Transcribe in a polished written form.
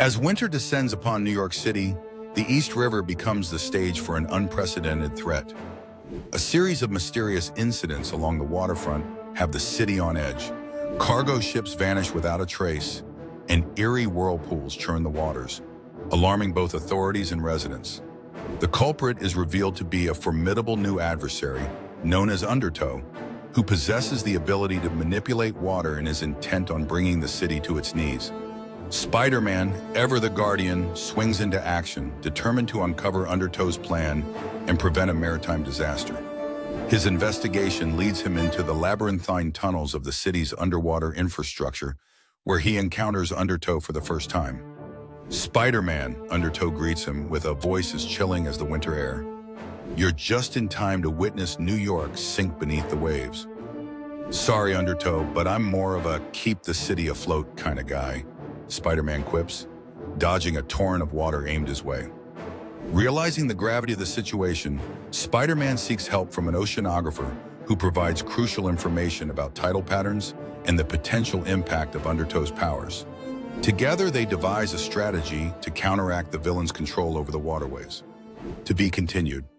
As winter descends upon New York City, the East River becomes the stage for an unprecedented threat. A series of mysterious incidents along the waterfront have the city on edge. Cargo ships vanish without a trace, and eerie whirlpools churn the waters, alarming both authorities and residents. The culprit is revealed to be a formidable new adversary, known as Undertow, who possesses the ability to manipulate water and is intent on bringing the city to its knees. Spider-Man, ever the guardian, swings into action, determined to uncover Undertow's plan and prevent a maritime disaster. His investigation leads him into the labyrinthine tunnels of the city's underwater infrastructure, where he encounters Undertow for the first time. Spider-Man, Undertow greets him with a voice as chilling as the winter air. "You're just in time to witness New York sink beneath the waves. Sorry, Undertow, but I'm more of a keep the city afloat kind of guy," Spider-Man quips, dodging a torrent of water aimed his way. Realizing the gravity of the situation, Spider-Man seeks help from an oceanographer who provides crucial information about tidal patterns and the potential impact of Undertow's powers. Together, they devise a strategy to counteract the villain's control over the waterways. To be continued.